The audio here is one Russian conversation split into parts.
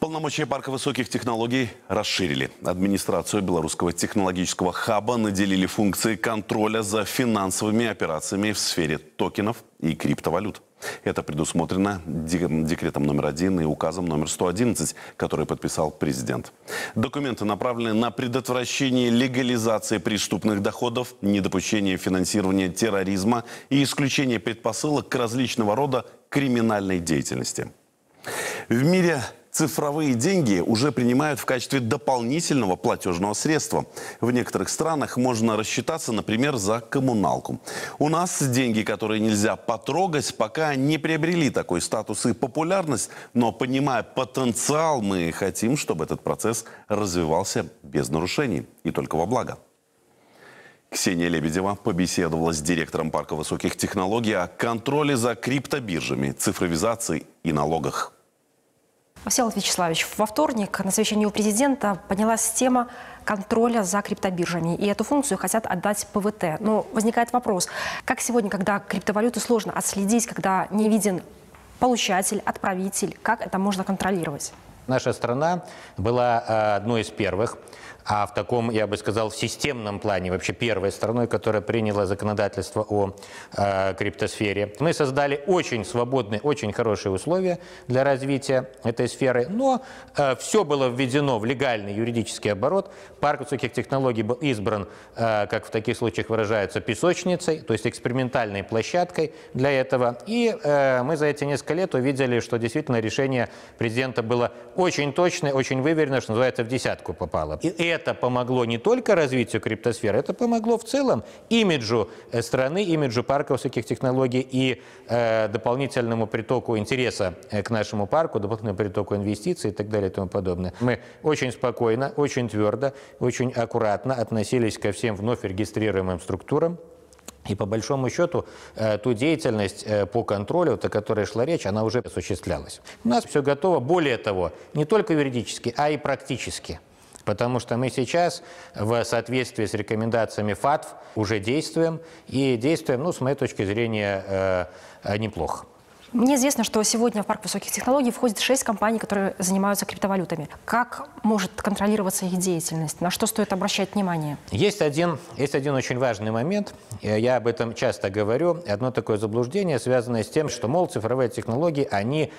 Полномочия парка высоких технологий расширили. Администрацию Белорусского технологического хаба наделили функцией контроля за финансовыми операциями в сфере токенов и криптовалют. Это предусмотрено декретом номер 1 и указом номер 111, который подписал президент. Документы направлены на предотвращение легализации преступных доходов, недопущение финансирования терроризма и исключение предпосылок к различного рода криминальной деятельности. В мире цифровые деньги уже принимают в качестве дополнительного платежного средства. В некоторых странах можно рассчитаться, например, за коммуналку. У нас деньги, которые нельзя потрогать, пока не приобрели такой статус и популярность. Но понимая потенциал, мы хотим, чтобы этот процесс развивался без нарушений и только во благо. Ксения Лебедева побеседовала с директором парка высоких технологий о контроле за криптобиржами, цифровизации и налогах. Василий Вячеславович, во вторник на совещании у президента поднялась тема контроля за криптобиржами. И эту функцию хотят отдать ПВТ. Но возникает вопрос, как сегодня, когда криптовалюту сложно отследить, когда не виден получатель, отправитель, как это можно контролировать? Наша страна была одной из первых, а в таком, я бы сказал, в системном плане, вообще первой страной, которая приняла законодательство о криптосфере. Мы создали очень свободные, очень хорошие условия для развития этой сферы, но все было введено в легальный юридический оборот. Парк высоких технологий был избран, как в таких случаях выражается, песочницей, то есть экспериментальной площадкой для этого. И мы за эти несколько лет увидели, что действительно решение президента было очень точно, очень выверенно, что называется, в десятку попало. И это помогло не только развитию криптосферы, это помогло в целом имиджу страны, имиджу парка высоких технологий и дополнительному притоку интереса к нашему парку, дополнительному притоку инвестиций и так далее и тому подобное. Мы очень спокойно, очень твердо, очень аккуратно относились ко всем вновь регистрируемым структурам. И по большому счету, ту деятельность по контролю, о которой шла речь, она уже осуществлялась. У нас все готово, более того, не только юридически, а и практически. Потому что мы сейчас в соответствии с рекомендациями ФАТФ уже действуем. И действуем, ну, с моей точки зрения, неплохо. Мне известно, что сегодня в парк высоких технологий входит 6 компаний, которые занимаются криптовалютами. Как может контролироваться их деятельность? На что стоит обращать внимание? Есть один очень важный момент. Я об этом часто говорю. Одно такое заблуждение, связанное с тем, что, мол, цифровые технологии, они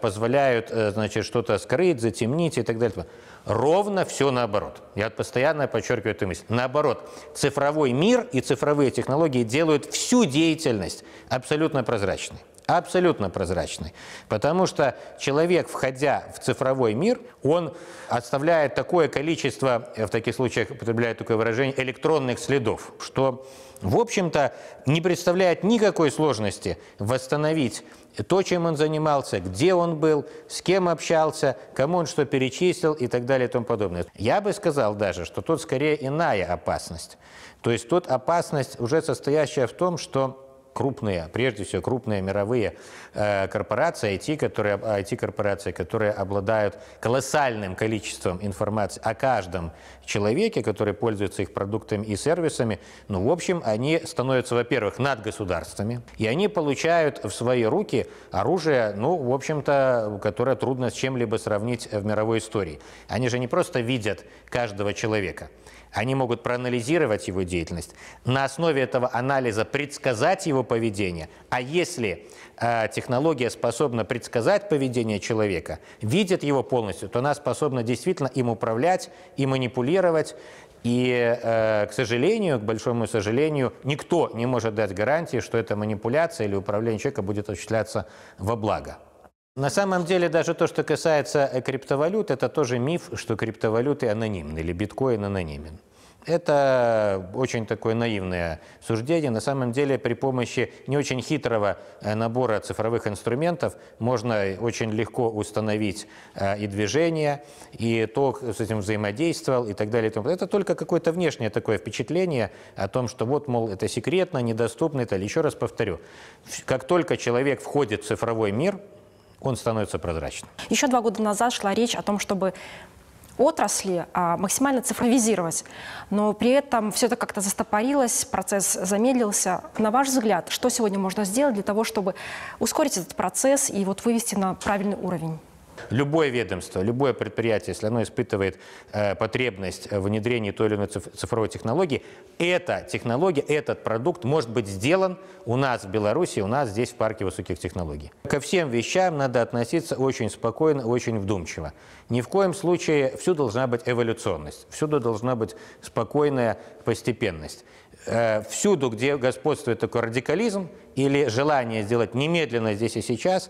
позволяют, значит, что-то скрыть, затемнить и так далее. Ровно все наоборот. Я постоянно подчеркиваю эту мысль. Наоборот, цифровой мир и цифровые технологии делают всю деятельность абсолютно прозрачной. Абсолютно прозрачный. Потому что человек, входя в цифровой мир, он оставляет такое количество, в таких случаях употребляю такое выражение, электронных следов, что, в общем-то, не представляет никакой сложности восстановить то, чем он занимался, где он был, с кем общался, кому он что перечислил и так далее и тому подобное. Я бы сказал даже, что тут скорее иная опасность. То есть тут опасность, уже состоящая в том, что крупные, прежде всего, крупные мировые корпорации, IT-корпорации, которые обладают колоссальным количеством информации о каждом человеке, который пользуется их продуктами и сервисами, ну, в общем, они становятся, во-первых, над государствами, и они получают в свои руки оружие, ну, в общем-то, которое трудно с чем-либо сравнить в мировой истории. Они же не просто видят каждого человека. Они могут проанализировать его деятельность, на основе этого анализа предсказать его поведение. А если технология способна предсказать поведение человека, видит его полностью, то она способна действительно им управлять и манипулировать. И, к сожалению, к большому сожалению, никто не может дать гарантии, что эта манипуляция или управление человека будет осуществляться во благо. На самом деле, даже то, что касается криптовалют, это тоже миф, что криптовалюты анонимны или биткоин анонимен. Это очень такое наивное суждение. На самом деле, при помощи не очень хитрого набора цифровых инструментов можно очень легко установить и движение, и то, кто с этим взаимодействовал, и так далее. Это только какое-то внешнее такое впечатление о том, что вот, мол, это секретно, недоступно и так далее. Еще раз повторю, как только человек входит в цифровой мир, он становится прозрачным. Еще 2 года назад шла речь о том, чтобы отрасли максимально цифровизировать, но при этом все это как-то застопорилось, процесс замедлился. На ваш взгляд, что сегодня можно сделать для того, чтобы ускорить этот процесс и вот вывести на правильный уровень? Любое ведомство, любое предприятие, если оно испытывает потребность в внедрении той или иной цифровой технологии, эта технология, этот продукт может быть сделан у нас в Беларуси, у нас здесь в парке высоких технологий. Ко всем вещам надо относиться очень спокойно, очень вдумчиво. Ни в коем случае всюду должна быть эволюционность, всюду должна быть спокойная постепенность. Всюду, где господствует такой радикализм или желание сделать немедленно здесь и сейчас,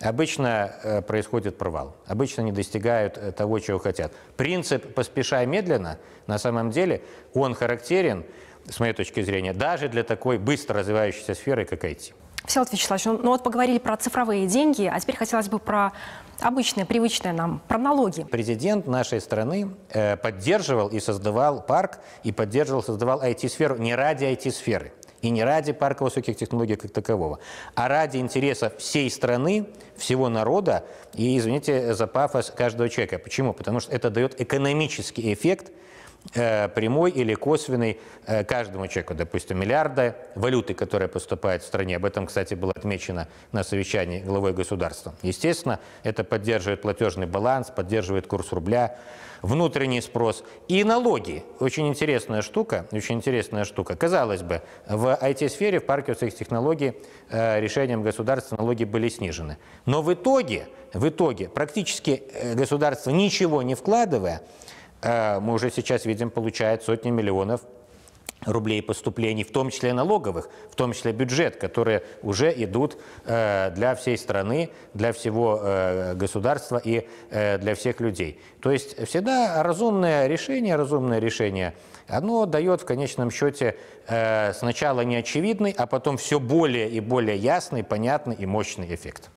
обычно происходит провал, обычно не достигают того, чего хотят. Принцип «поспешай медленно» на самом деле он характерен, с моей точки зрения, даже для такой быстро развивающейся сферы, как IT. Вячеслав Вячеславович, ну вот поговорили про цифровые деньги, а теперь хотелось бы про обычное, привычное нам, про налоги. Президент нашей страны поддерживал и создавал парк, и поддерживал, создавал IT-сферу не ради IT-сферы. И не ради парка высоких технологий как такового, а ради интереса всей страны, всего народа и, извините за пафос, каждого человека. Почему? Потому что это дает экономический эффект, прямой или косвенный, каждому человеку. Допустим, миллиарды валюты, которая поступает в стране. Об этом, кстати, было отмечено на совещании главой государства. Естественно, это поддерживает платежный баланс, поддерживает курс рубля, внутренний спрос. И налоги. Очень интересная штука. Очень интересная штука. Казалось бы, в IT-сфере, в парке высоких технологий решением государства налоги были снижены. Но в итоге практически государство, ничего не вкладывая, мы уже сейчас видим, получает сотни миллионов рублей поступлений, в том числе налоговых, в том числе бюджет, которые уже идут для всей страны, для всего государства и для всех людей. То есть всегда разумное решение, оно дает в конечном счете сначала неочевидный, а потом все более и более ясный, понятный и мощный эффект.